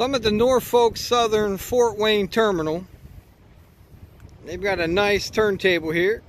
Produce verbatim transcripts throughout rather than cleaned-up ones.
So I'm at the Norfolk Southern Fort Wayne Terminal. They've got a nice turntable here.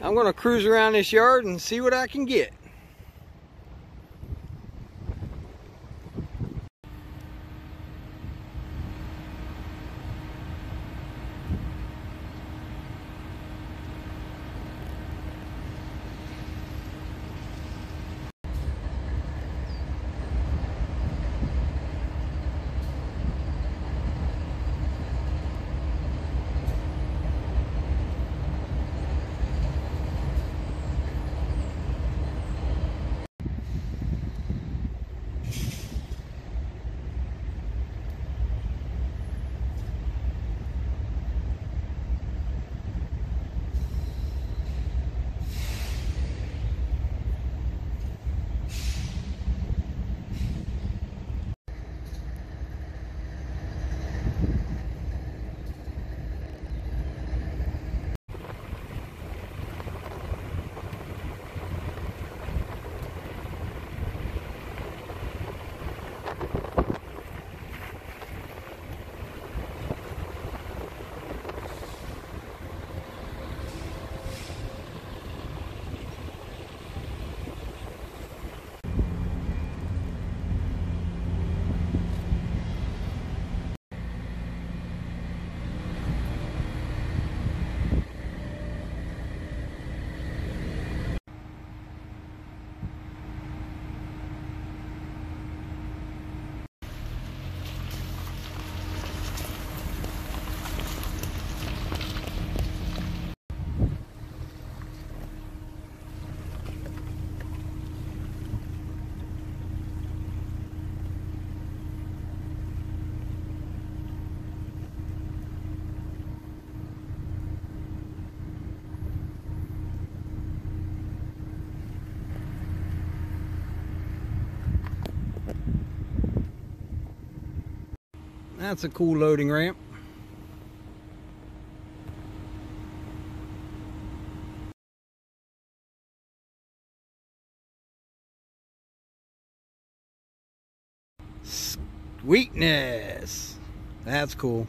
I'm going to cruise around this yard and see what I can get. That's a cool loading ramp. Sweetness. That's cool.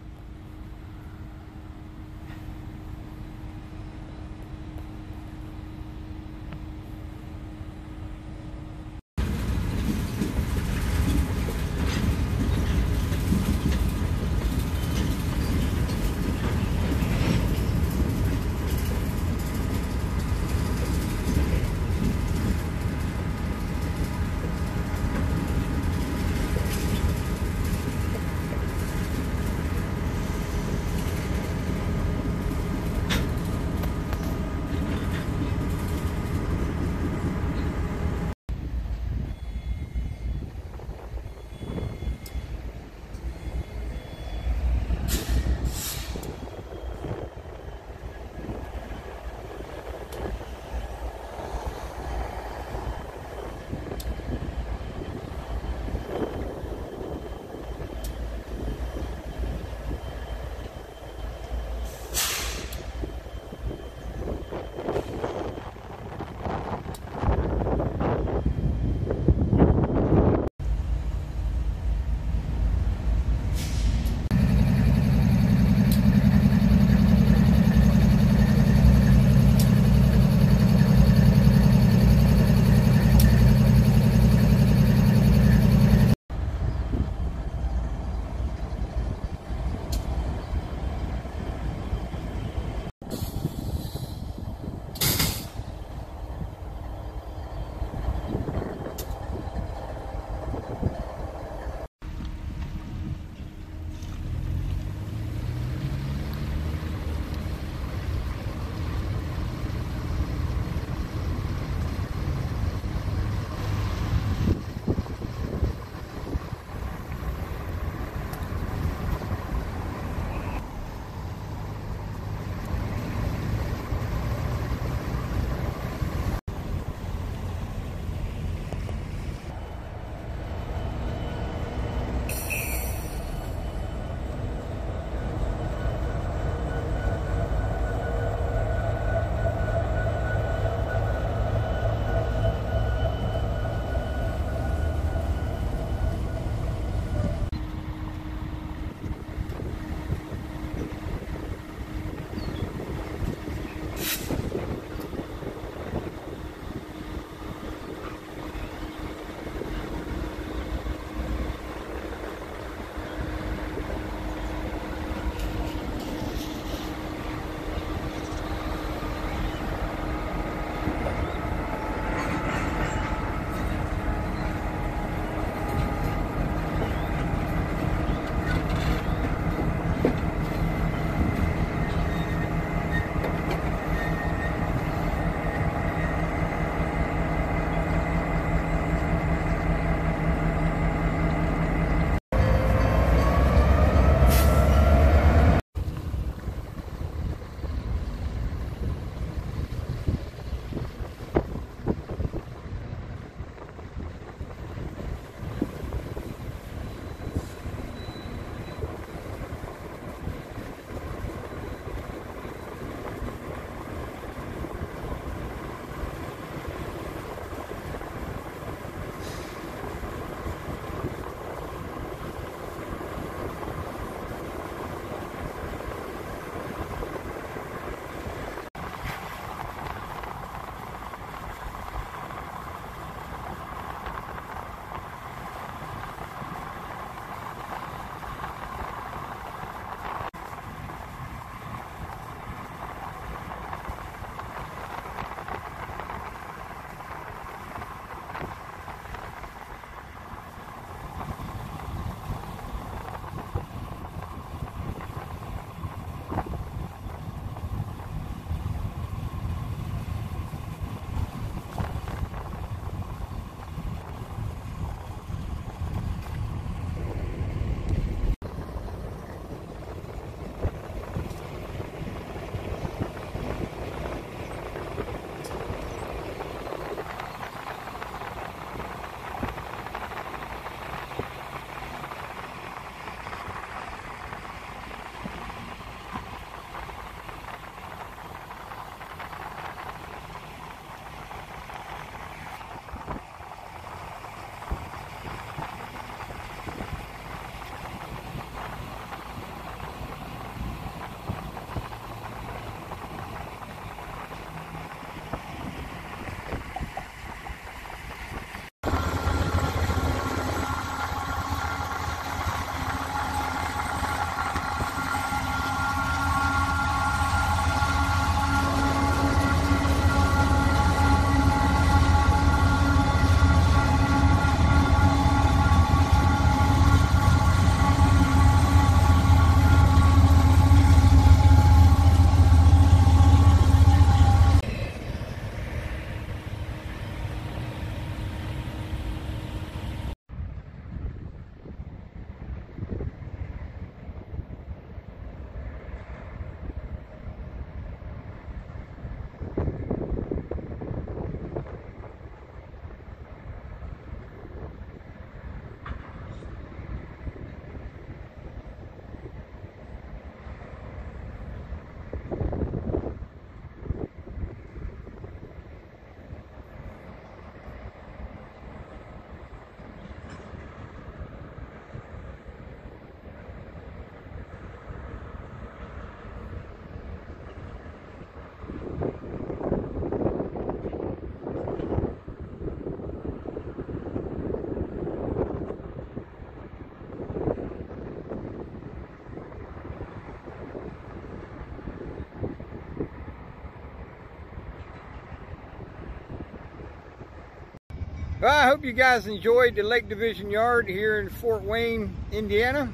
Well, I hope you guys enjoyed the Lake Division Yard here in Fort Wayne, Indiana.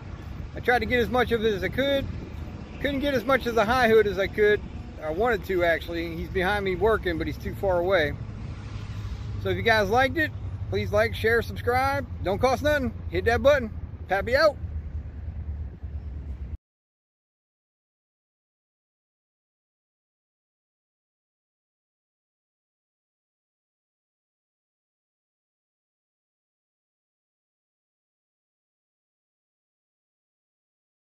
I tried to get as much of it as I could. Couldn't get as much of the high hood as I could. I wanted to, actually. He's behind me working, but he's too far away. So if you guys liked it, please like, share, subscribe. Don't cost nothing. Hit that button. Pappy out.